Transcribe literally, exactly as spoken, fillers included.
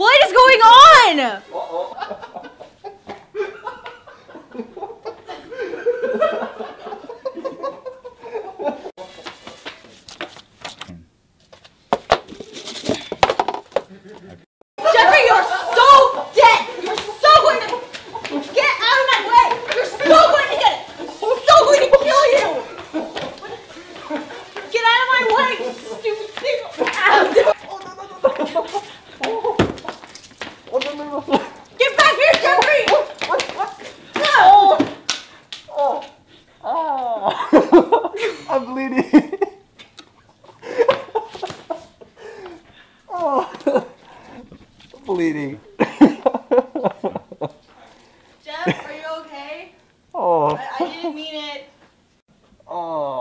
What is going on? Uh-oh. Bleeding. Jeff, are you okay? Oh. I, I didn't mean it. Oh.